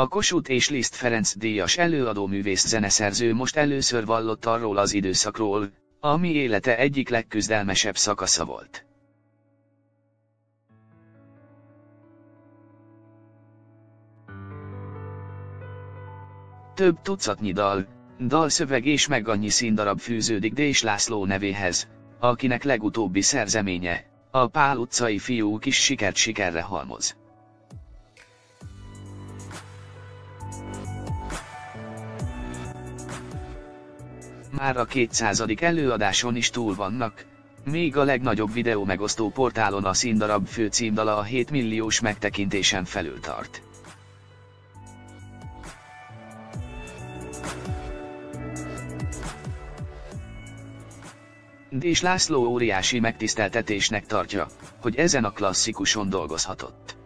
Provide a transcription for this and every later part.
A Kossuth és Liszt Ferenc díjas előadó művész zeneszerző most először vallott arról az időszakról, ami élete egyik legküzdelmesebb szakasza volt. Több tucatnyi dal, dalszöveg és meg annyi színdarab fűződik Dés László nevéhez, akinek legutóbbi szerzeménye, a Pál utcai fiúk is sikert sikerre halmoz. Már a 200. előadáson is túl vannak, még a legnagyobb videó megosztó portálon a színdarab főcímdala a 7 milliós megtekintésen felül tart. Dés László óriási megtiszteltetésnek tartja, hogy ezen a klasszikuson dolgozhatott.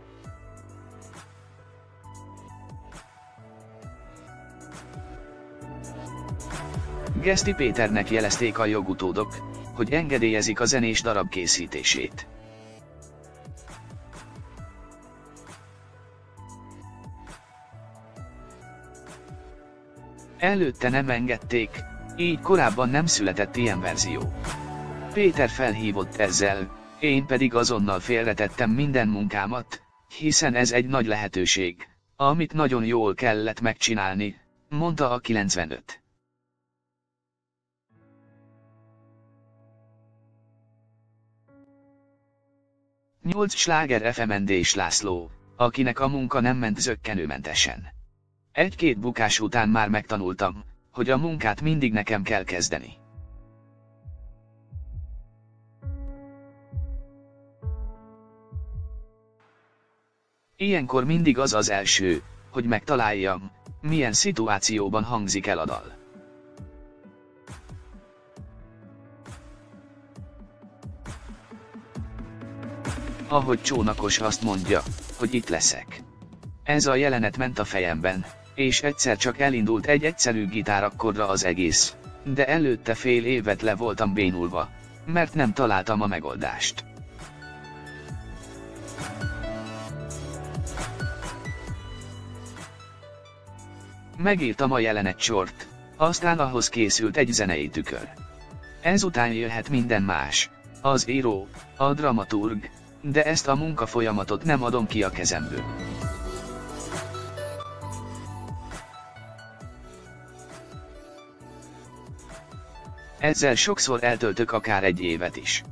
Geszti Péternek jelezték a jogutódok, hogy engedélyezik a zenés darab készítését. Előtte nem engedték, így korábban nem született ilyen verzió. Péter felhívott ezzel, én pedig azonnal félretettem minden munkámat, hiszen ez egy nagy lehetőség, amit nagyon jól kellett megcsinálni, mondta a 95. Sláger FM-en Dés László, akinek a munka nem ment zökkenőmentesen. Egy-két bukás után már megtanultam, hogy a munkát mindig nekem kell kezdeni. Ilyenkor mindig az az első, hogy megtaláljam, milyen szituációban hangzik el a dal. Ahogy Csónakos azt mondja, hogy itt leszek. Ez a jelenet ment a fejemben, és egyszer csak elindult egy egyszerű gitárakkordra az egész, de előtte fél évet le voltam bénulva, mert nem találtam a megoldást. Megírtam a jelenetsort, aztán ahhoz készült egy zenei tükör. Ezután jöhet minden más, az író, a dramaturg, de ezt a munkafolyamatot nem adom ki a kezemből. Ezzel sokszor eltöltök akár egy évet is.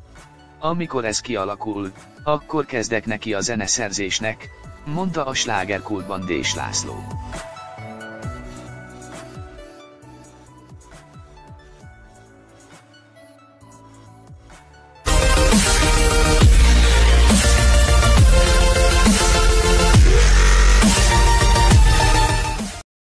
Amikor ez kialakul, akkor kezdek neki a zeneszerzésnek, mondta a slágerkultban Dés László.